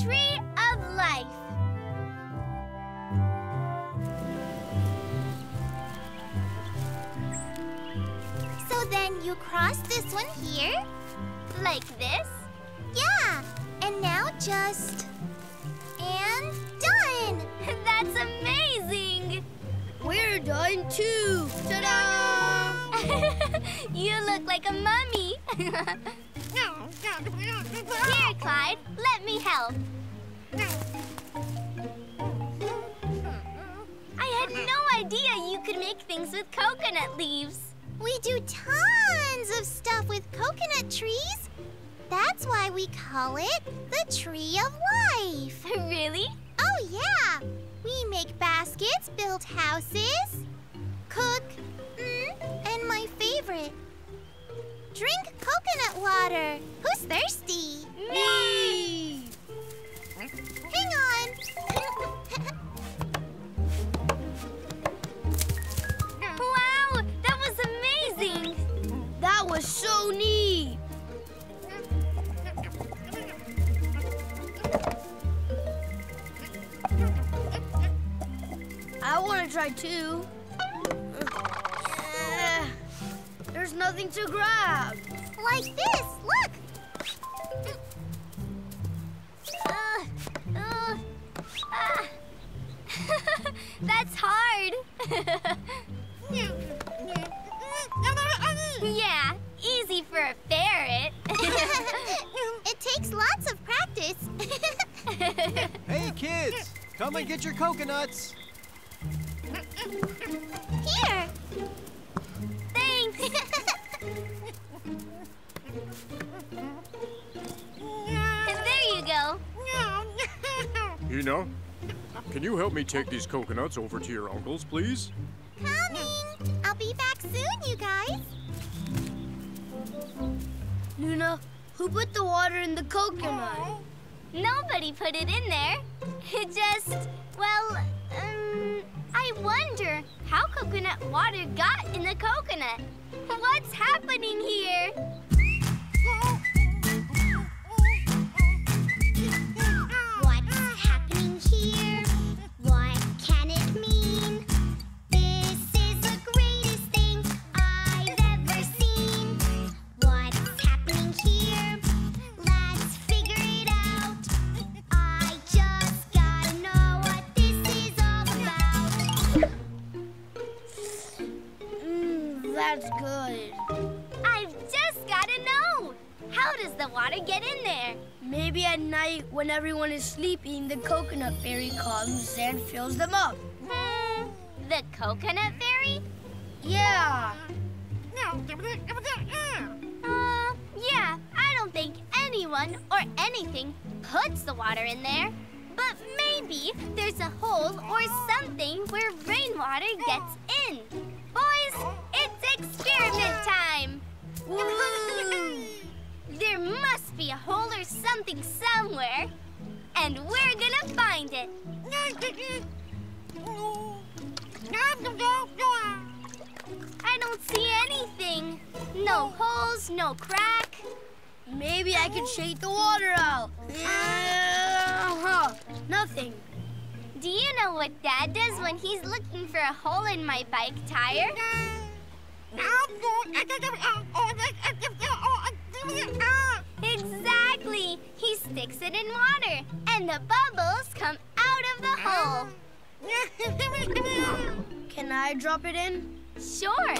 Tree of Life. So then you cross this one here, like this? Yeah, and now just... and done! That's amazing! We're done too! Ta-da! You look like a mummy! Here, Clyde, let me help. I had no idea you could make things with coconut leaves. We do tons of stuff with coconut trees. That's why we call it the Tree of Life. Really? Oh, yeah. We make baskets, build houses, cook, and my favorite, drink coconut water. Who's thirsty? Me! Hang on. Wow, that was amazing. That was so neat. I want to try too. There's nothing to grab. Like this, look! That's hard. Yeah, easy for a ferret. It takes lots of practice. Hey, kids, come and get your coconuts. Here. There you go. Ina, can you help me take these coconuts over to your uncle's, please? Coming! I'll be back soon, you guys. Luna, who put the water in the coconut? Nobody put it in there. It just, well, I wonder how coconut water got in the coconut. What's happening here? What's happening here? What can it mean? This is the greatest thing I've ever seen. What's happening here? Let's figure it out. I just gotta know what this is all about. That's good. Does the water get in there? Maybe at night when everyone is sleeping, the coconut fairy comes and fills them up. The coconut fairy? Yeah. Yeah, I don't think anyone or anything puts the water in there. But maybe there's a hole or something where rainwater gets in. Boys, it's experiment time! Woo! There must be a hole or something somewhere, and we're gonna find it. I don't see anything. No holes, no crack. Maybe I can shake the water out. Nothing. Do you know what Dad does when he's looking for a hole in my bike tire? Exactly! He sticks it in water, and the bubbles come out of the hole. Can I drop it in? Sure.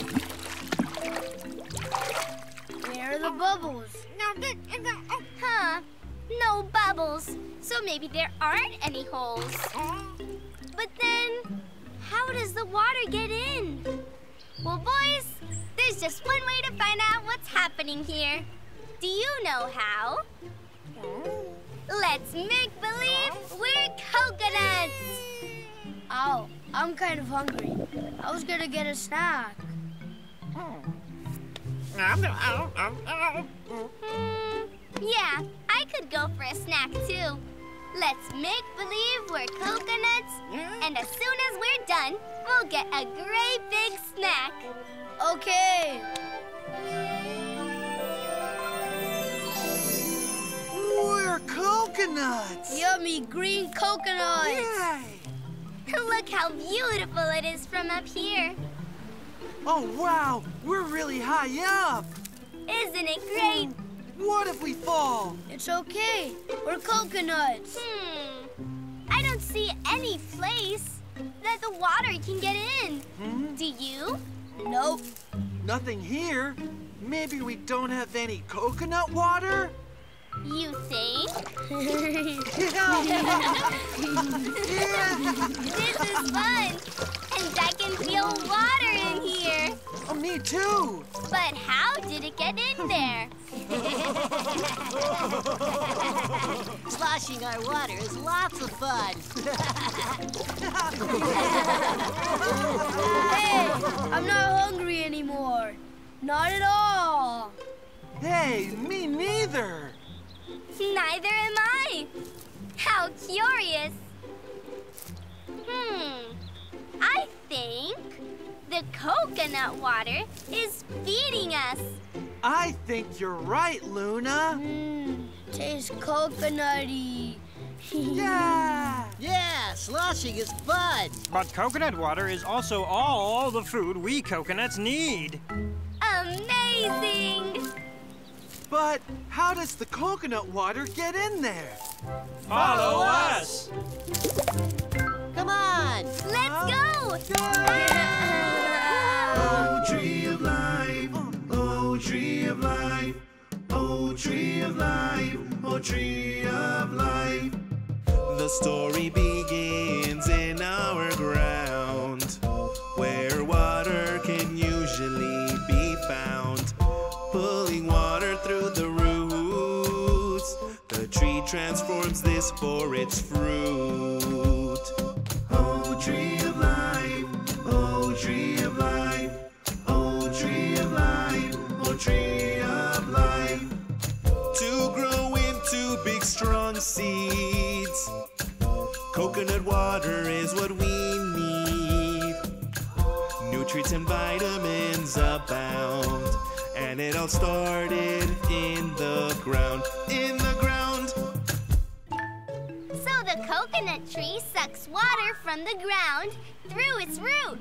Where are the bubbles? No bubbles. So maybe there aren't any holes. But then, how does the water get in? Well, boys, there's just one way to find out what's happening here. Do you know how? Let's make believe we're coconuts! Oh, I'm kind of hungry. I was gonna get a snack. Yeah, I could go for a snack too. Let's make believe we're coconuts, and as soon as we're done, we'll get a great big snack. Okay. We're coconuts! coconuts! Yummy green coconuts! Yay! Look how beautiful it is from up here. Oh, wow! We're really high up! Isn't it great? What if we fall? It's okay. We're coconuts. I don't see any place that the water can get in. Do you? Nope. Nothing here. Maybe we don't have any coconut water? You think? This is fun. And I can feel water in here. Oh, me too. But how did it get in there? Sloshing our water is lots of fun. Hey, I'm not hungry anymore. Not at all. Hey, me neither. Neither am I. How curious. I think the coconut water is feeding us. I think you're right, Luna. Tastes coconutty. Yeah. Yeah, sloshing is fun. But coconut water is also all the food we coconuts need. Amazing. But how does the coconut water get in there? Follow us! Come on! Let's go! Oh, tree of life, oh, tree of life, oh, tree of life, oh, tree of life. The story begins in our ground, where water can usually be found. Pulling water through the roots, the tree transforms this for its fruit. Oh, tree of life, oh, tree of life, oh, tree of life, oh, tree of life. To grow into big, strong seeds, coconut water is what we need. Nutrients and vitamins abound. And it all started in the ground, in the ground. So the coconut tree sucks water from the ground through its root.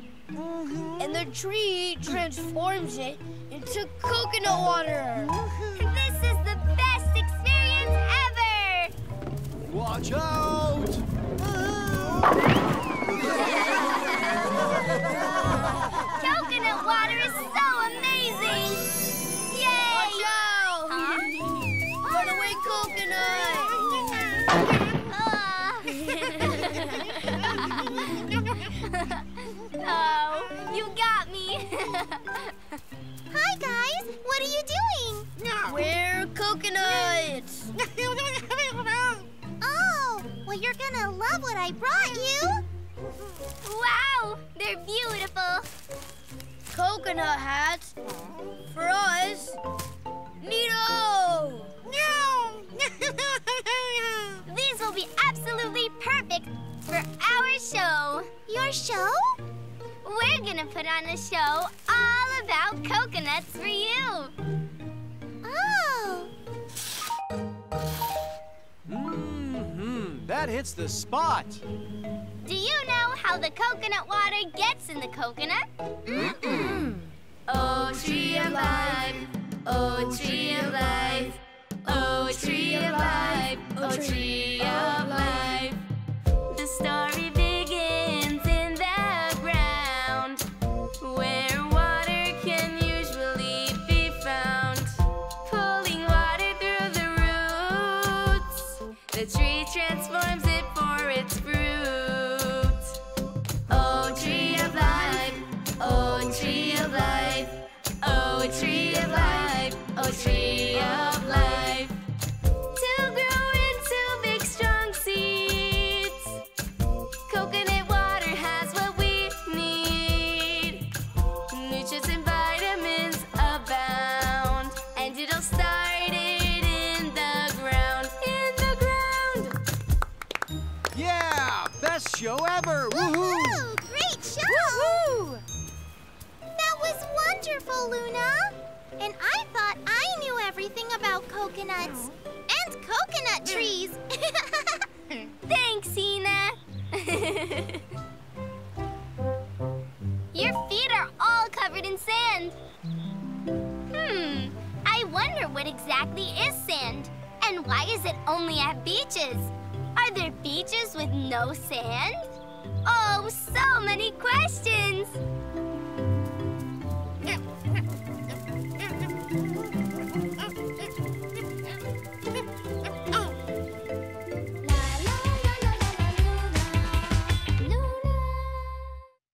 And the tree transforms it into coconut water. This is the best experience ever! Watch out! Coconut water is so amazing! Oh, you got me. Hi, guys. What are you doing? We're coconuts. Oh, well, you're gonna love what I brought you. Wow, they're beautiful. Coconut hats for us. Neato! These will be absolutely perfect for our show. Your show? We're gonna put on a show all about coconuts for you. Oh. That hits the spot. Do you know how the coconut water gets in the coconut? Oh, tree of life. Oh, tree of life. Oh, tree of life. Oh, tree of life. The story begins in the ground, where water can usually be found. Pulling water through the roots, the tree transforms it for its fruit. Oh, tree of life, oh, tree of life, oh, tree of life, oh, tree of life. Show ever! Woohoo! Great show! Woohoo! That was wonderful, Luna. And I thought I knew everything about coconuts and coconut trees. beaches. Are there beaches with no sand? Oh, so many questions!